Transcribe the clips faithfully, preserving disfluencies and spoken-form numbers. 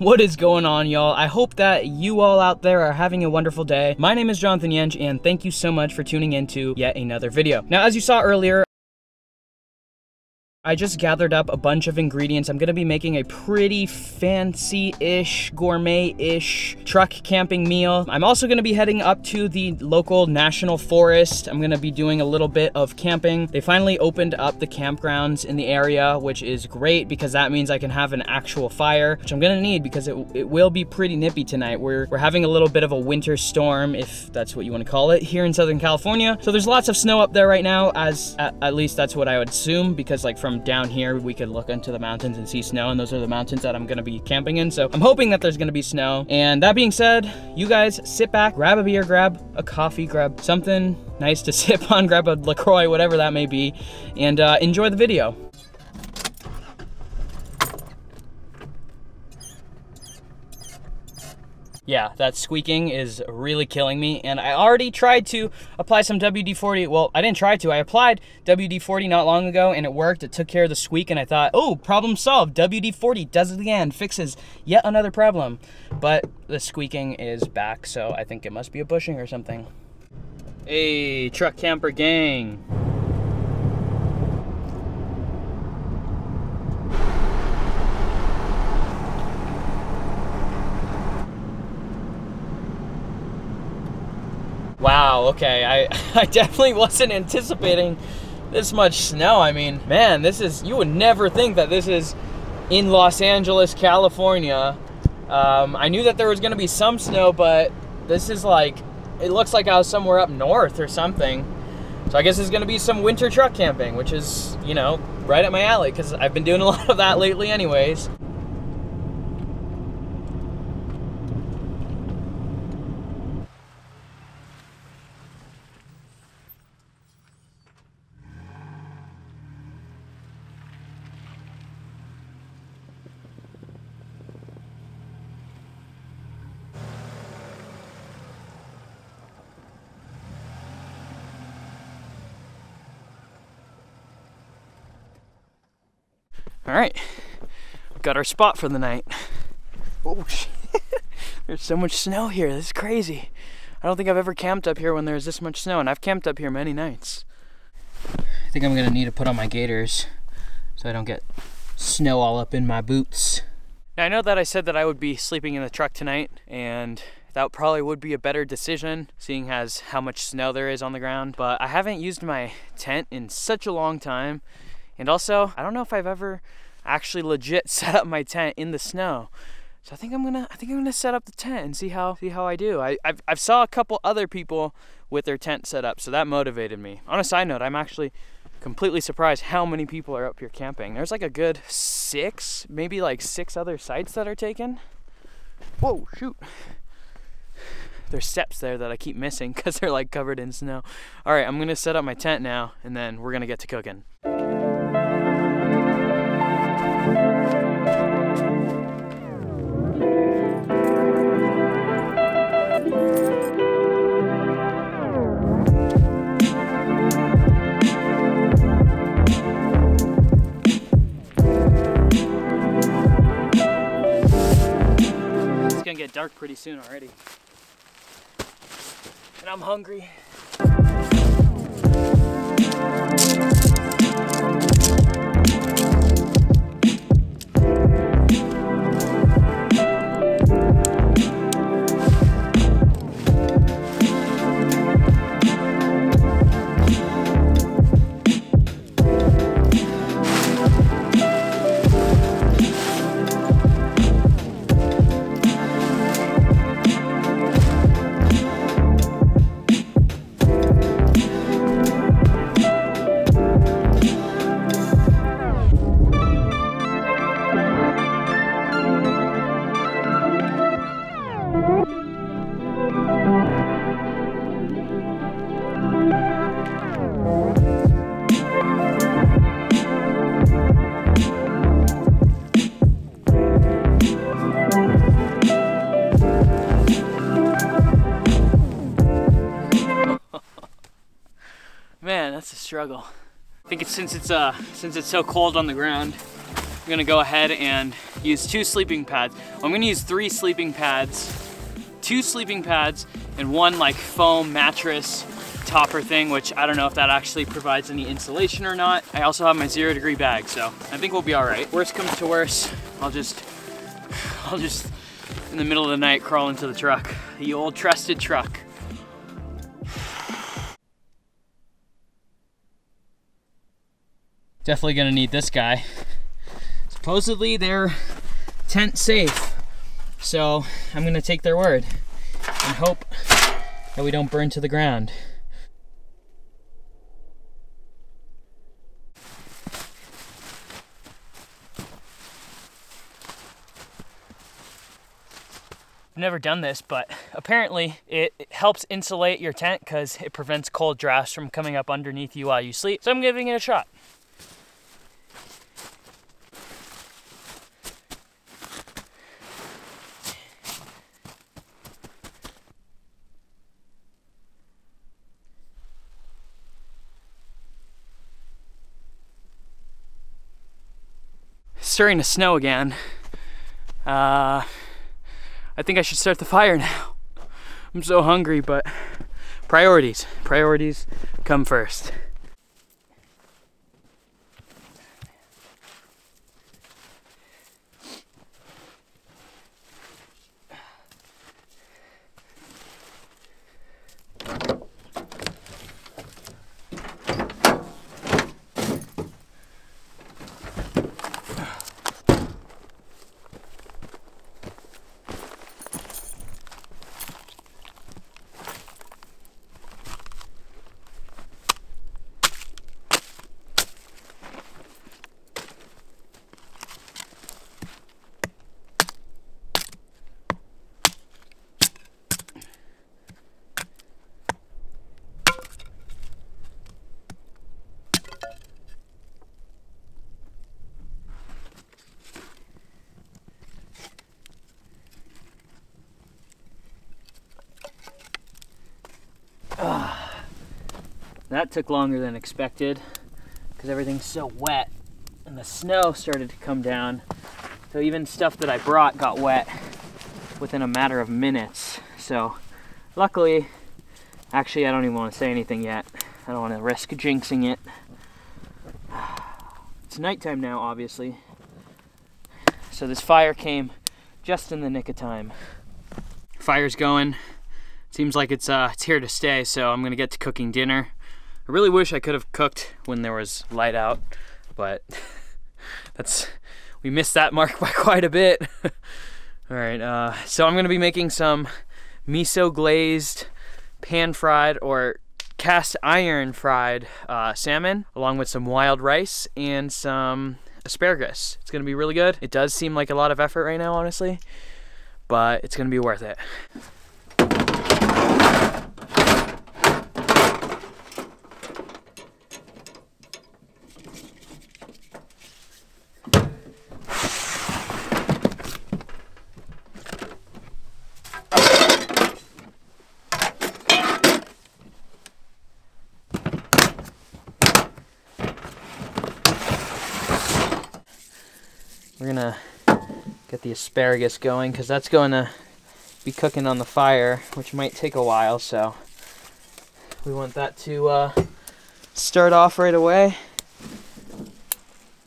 What is going on, y'all? I hope that you all out there are having a wonderful day. My name is Jonathan Yentch, and thank you so much for tuning in to yet another video. Now, as you saw earlier, I just gathered up a bunch of ingredients. I'm gonna be making a pretty fancy-ish, gourmet-ish truck camping meal. I'm also gonna be heading up to the local national forest. I'm gonna be doing a little bit of camping. They finally opened up the campgrounds in the area, which is great because that means I can have an actual fire, which I'm gonna need because it, it will be pretty nippy tonight. We're, we're having a little bit of a winter storm, if that's what you wanna call it, here in Southern California. So there's lots of snow up there right now, as at, at least that's what I would assume, because like from down here we could look into the mountains and see snow, and those are the mountains that I'm gonna be camping in, so I'm hoping that there's gonna be snow. And that being said, you guys sit back, grab a beer, grab a coffee, grab something nice to sip on, grab a LaCroix, whatever that may be, and uh, enjoy the video. Yeah, that squeaking is really killing me, and I already tried to apply some W D forty. Well, I didn't try to. I applied W D forty not long ago, and it worked. It took care of the squeak, and I thought, oh, problem solved. W D forty does it again, fixes yet another problem. But the squeaking is back, so I think it must be a bushing or something. Hey, truck camper gang. Wow, okay, I, I definitely wasn't anticipating this much snow. I mean, man, this is, you would never think that this is in Los Angeles, California. Um, I knew that there was gonna be some snow, but this is like, it looks like I was somewhere up north or something. So I guess there's gonna be some winter truck camping, which is, you know, right up my alley, because I've been doing a lot of that lately anyways. All right, got our spot for the night. Oh, shit. There's so much snow here, this is crazy. I don't think I've ever camped up here when there's this much snow, and I've camped up here many nights. I think I'm gonna need to put on my gaiters so I don't get snow all up in my boots. Now, I know that I said that I would be sleeping in the truck tonight, and that probably would be a better decision, seeing as how much snow there is on the ground, but I haven't used my tent in such a long time. And also, I don't know if I've ever actually legit set up my tent in the snow. So I think I'm gonna, I think I'm gonna set up the tent and see how, see how I do. I, I've, I've saw a couple other people with their tent set up, so that motivated me. On a side note, I'm actually completely surprised how many people are up here camping. There's like a good six, maybe like six other sites that are taken. Whoa, shoot. There's steps there that I keep missing because they're like covered in snow. All right, I'm gonna set up my tent now, and then we're gonna get to cooking. Get dark pretty soon already, and I'm hungry. Thank you. that's a struggle. I think it's since it's uh since it's so cold on the ground, I'm gonna go ahead and use two sleeping pads. I'm gonna use three sleeping pads, two sleeping pads, and one like foam mattress topper thing, which I don't know if that actually provides any insulation or not. I also have my zero degree bag, so I think we'll be all right. Worst comes to worst, I'll just, I'll just in the middle of the night crawl into the truck, the old trusted truck. Definitely gonna need this guy. Supposedly they're tent safe, so I'm gonna take their word and hope that we don't burn to the ground. I've never done this, but apparently it helps insulate your tent because it prevents cold drafts from coming up underneath you while you sleep. So I'm giving it a shot. Starting to snow again. Uh, I think I should start the fire now. I'm so hungry, but priorities, priorities come first. That took longer than expected because everything's so wet and the snow started to come down. So even stuff that I brought got wet within a matter of minutes. So luckily, actually I don't even want to say anything yet. I don't want to risk jinxing it. It's nighttime now, obviously. So this fire came just in the nick of time. Fire's going. Seems like it's, uh, it's here to stay, so I'm gonna get to cooking dinner. I really wish I could have cooked when there was light out, but that's, we missed that mark by quite a bit. All right, uh, so I'm gonna be making some miso glazed, pan fried or cast iron fried uh, salmon, along with some wild rice and some asparagus. It's gonna be really good. It does seem like a lot of effort right now, honestly, but it's gonna be worth it. We're gonna get the asparagus going because that's going to be cooking on the fire, which might take a while, so we want that to uh, start off right away.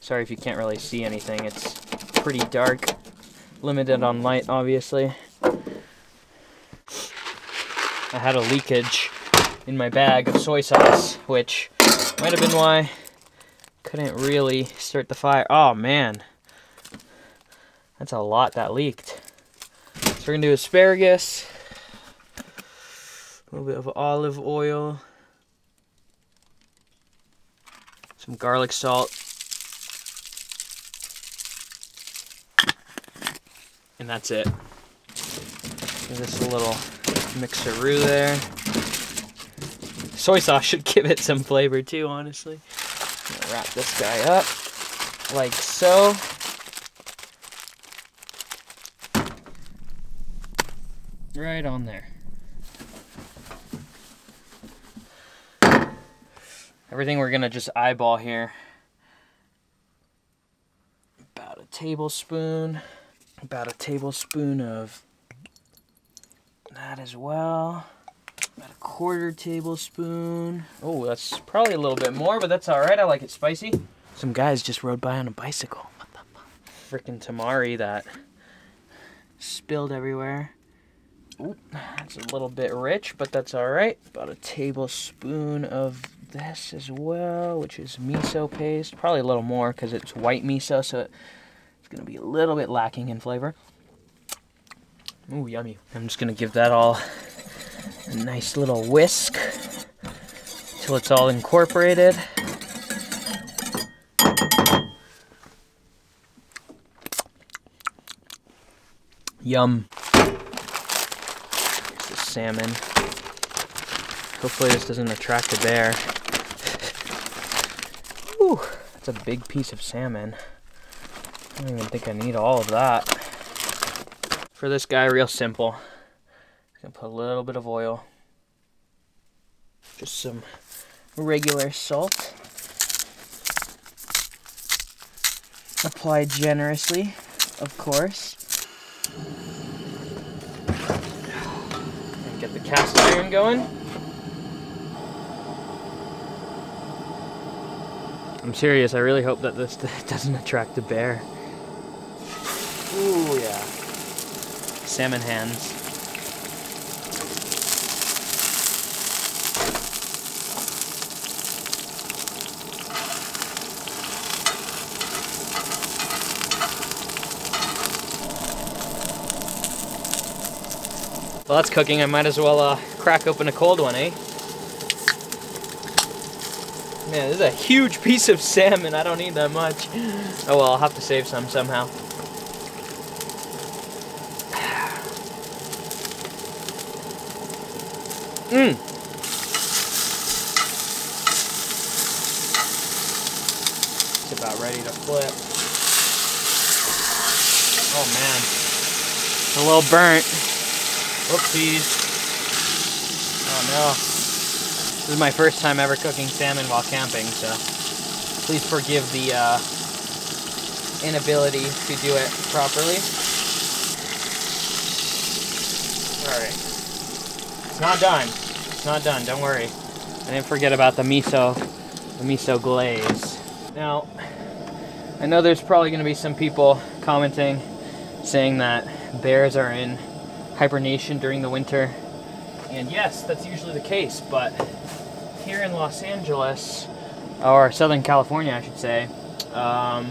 Sorry if you can't really see anything, it's pretty dark, limited on light obviously. I had a leakage in my bag of soy sauce, which might have been why I couldn't really start the fire. Oh man. That's a lot that leaked. So we're gonna do asparagus, a little bit of olive oil, some garlic salt, and that's it. Give this a little mixeroo there. Soy sauce should give it some flavor too, honestly. I'm gonna wrap this guy up like so. Right on there. everything we're gonna just eyeball here. About a tablespoon, about a tablespoon of that as well. About a quarter tablespoon. Oh, that's probably a little bit more, but that's all right. I like it spicy. Some guys just rode by on a bicycle. What the fuck? Frickin' tamari that spilled everywhere. Ooh, that's a little bit rich, but that's all right. About a tablespoon of this as well, which is miso paste. Probably a little more because it's white miso, so it's going to be a little bit lacking in flavor. Ooh, yummy. I'm just going to give that all a nice little whisk till it's all incorporated. Yum. Here's the salmon. Hopefully this doesn't attract a bear. Ooh, that's a big piece of salmon. I don't even think I need all of that. For this guy, real simple. I'm gonna put a little bit of oil. Just some regular salt. Apply generously, of course. And get the cast iron going. I'm serious, I really hope that this doesn't attract a bear. Ooh, yeah. Salmon hands. Well, that's cooking. I might as well uh, crack open a cold one, eh? Man, this is a huge piece of salmon. I don't need that much. Oh well, I'll have to save some somehow. Mmm. It's about ready to flip. Oh man, it's a little burnt. Whoopsies. Oh no. This is my first time ever cooking salmon while camping, so please forgive the uh, inability to do it properly. Alright. It's not done. It's not done, don't worry. I didn't forget about the miso, the miso glaze. Now, I know there's probably going to be some people commenting saying that bears are in hibernation during the winter, and yes, that's usually the case, but here in Los Angeles, or Southern California I should say, um,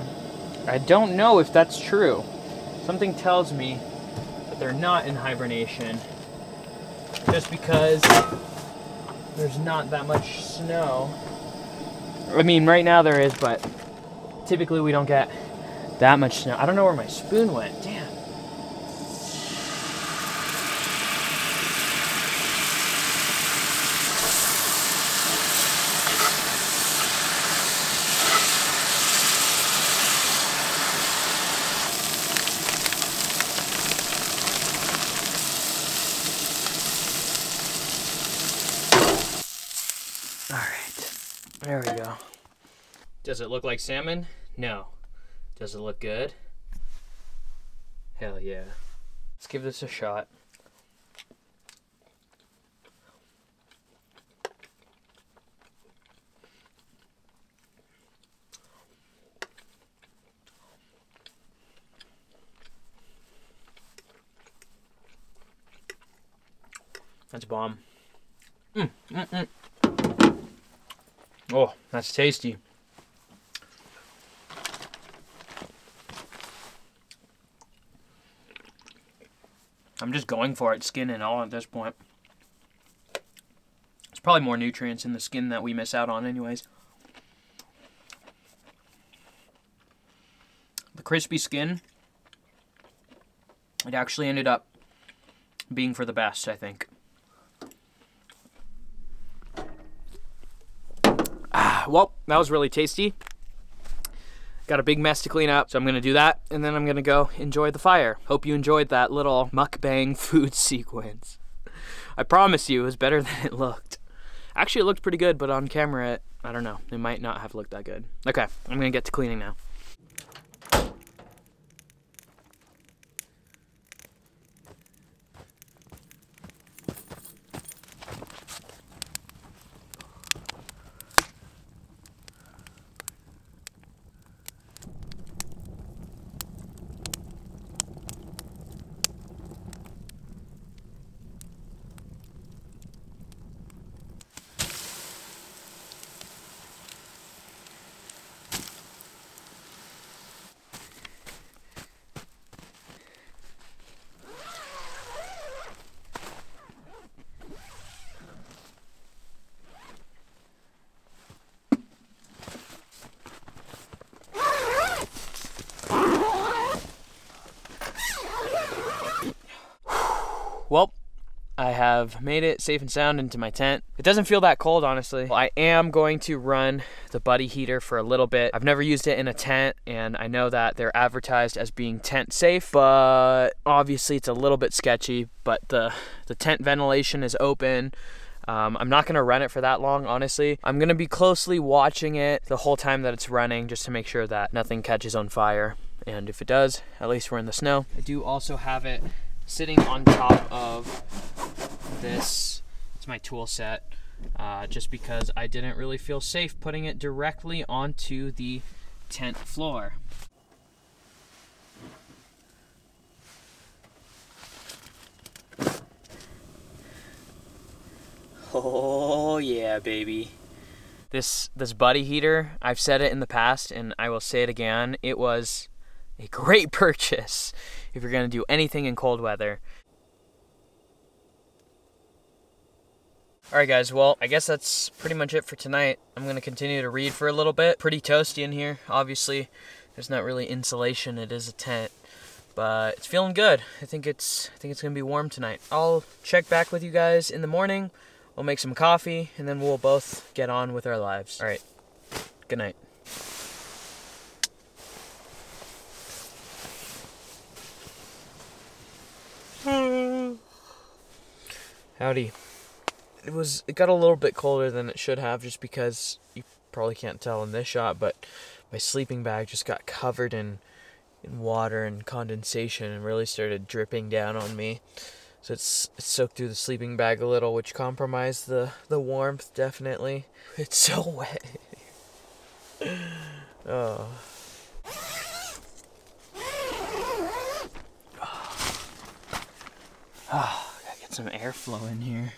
I don't know if that's true. Something tells me that they're not in hibernation just because there's not that much snow. I mean, right now there is, but typically we don't get that much snow. I don't know where my spoon went. Damn. There we go. Does it look like salmon? No. Does it look good? Hell yeah. Let's give this a shot. That's bomb. Mm, mm, mm. Oh, that's tasty. I'm just going for it, skin and all at this point. There's probably more nutrients in the skin that we miss out on anyways. The crispy skin, it actually ended up being for the best, I think. Well, that was really tasty. Got a big mess to clean up, so I'm gonna do that, and then I'm gonna go enjoy the fire. Hope you enjoyed that little mukbang food sequence. I promise you, it was better than it looked. Actually, it looked pretty good, but on camera, it, I don't know. It might not have looked that good. Okay, I'm gonna get to cleaning now. I have made it safe and sound into my tent. It doesn't feel that cold, honestly. I am going to run the Buddy Heater for a little bit. I've never used it in a tent, and I know that they're advertised as being tent safe, but obviously it's a little bit sketchy, but the, the tent ventilation is open. Um, I'm not gonna run it for that long, honestly. I'm gonna be closely watching it the whole time that it's running, just to make sure that nothing catches on fire. And if it does, at least we're in the snow. I do also have it sitting on top of this, it's my tool set, uh, just because I didn't really feel safe putting it directly onto the tent floor. Oh yeah, baby. This, this Buddy Heater, I've said it in the past and I will say it again, it was a great purchase if you're gonna do anything in cold weather. All right guys, well, I guess that's pretty much it for tonight. I'm gonna continue to read for a little bit. Pretty toasty in here, obviously. There's not really insulation, it is a tent, but it's feeling good. I think it's, I think it's gonna be warm tonight. I'll check back with you guys in the morning. We'll make some coffee and then we'll both get on with our lives. All right, good night. Howdy. It was, it got a little bit colder than it should have, just because you probably can't tell in this shot, but my sleeping bag just got covered in, in water and condensation and really started dripping down on me. So it's, it soaked through the sleeping bag a little, which compromised the, the warmth, definitely. It's so wet. Oh. Oh, gotta get some airflow in here.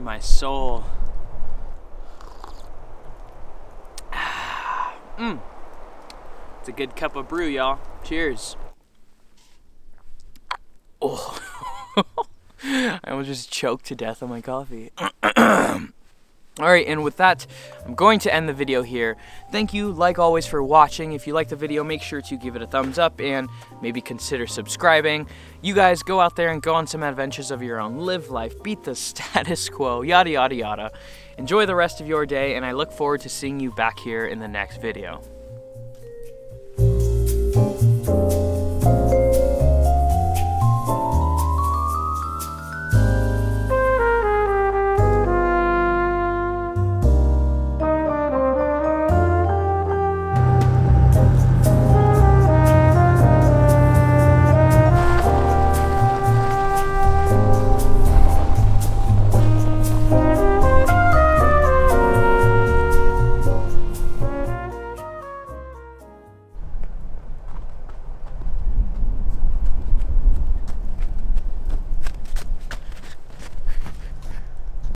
My soul. Ah, mm. It's a good cup of brew, y'all. Cheers. Oh, I almost just choked to death on my coffee. All right, and with that, I'm going to end the video here. Thank you, like always, for watching. If you like the video, make sure to give it a thumbs up and maybe consider subscribing. You guys go out there and go on some adventures of your own. Live life, beat the status quo, yada, yada, yada. Enjoy the rest of your day, and I look forward to seeing you back here in the next video.